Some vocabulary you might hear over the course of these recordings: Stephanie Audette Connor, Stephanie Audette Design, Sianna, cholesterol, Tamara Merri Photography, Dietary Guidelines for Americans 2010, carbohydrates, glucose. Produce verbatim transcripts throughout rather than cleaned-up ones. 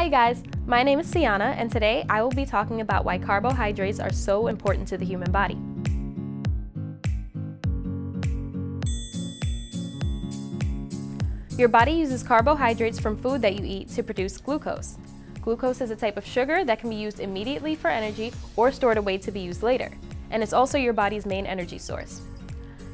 Hi guys, my name is Sianna and today I will be talking about why carbohydrates are so important to the human body. Your body uses carbohydrates from food that you eat to produce glucose. Glucose is a type of sugar that can be used immediately for energy or stored away to be used later, and it's also your body's main energy source.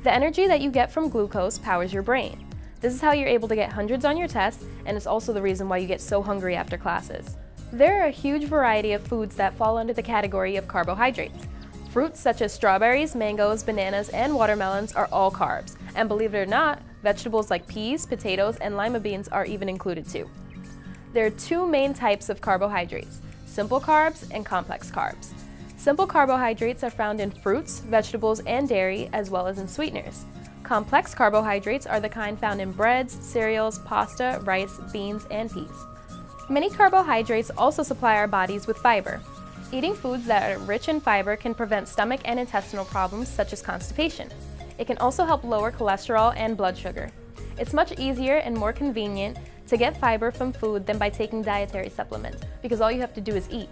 The energy that you get from glucose powers your brain. This is how you're able to get hundreds on your tests, and it's also the reason why you get so hungry after classes. There are a huge variety of foods that fall under the category of carbohydrates. Fruits such as strawberries, mangoes, bananas, and watermelons are all carbs. And believe it or not, vegetables like peas, potatoes, and lima beans are even included too. There are two main types of carbohydrates, simple carbs and complex carbs. Simple carbohydrates are found in fruits, vegetables, and dairy, as well as in sweeteners. Complex carbohydrates are the kind found in breads, cereals, pasta, rice, beans, and peas. Many carbohydrates also supply our bodies with fiber. Eating foods that are rich in fiber can prevent stomach and intestinal problems such as constipation. It can also help lower cholesterol and blood sugar. It's much easier and more convenient to get fiber from food than by taking dietary supplements, because all you have to do is eat.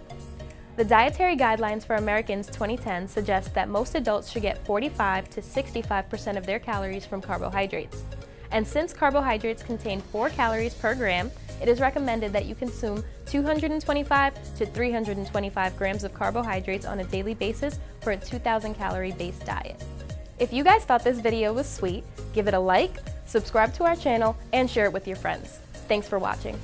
The Dietary Guidelines for Americans twenty ten suggests that most adults should get forty-five to sixty-five percent of their calories from carbohydrates. And since carbohydrates contain four calories per gram, it is recommended that you consume two hundred twenty-five to three hundred twenty-five grams of carbohydrates on a daily basis for a two thousand calorie based diet. If you guys thought this video was sweet, give it a like, subscribe to our channel, and share it with your friends. Thanks for watching.